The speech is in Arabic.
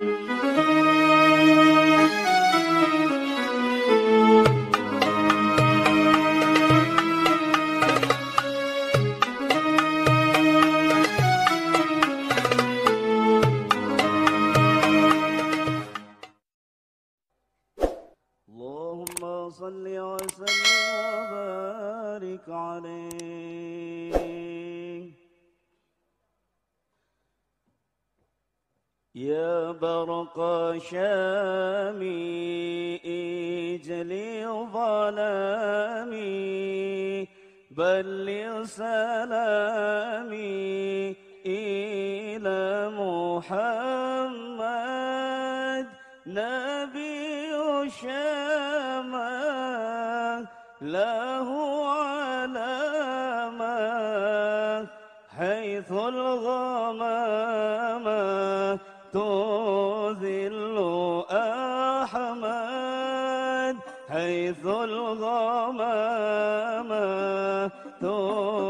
اللهم صل وسلم وبارك عليه يا برقشامي اجلي ظلامي بلغ سلامي إلى محمد نبي الشام له علامة حيث الغمامة تذل أحمد حيث الغمامة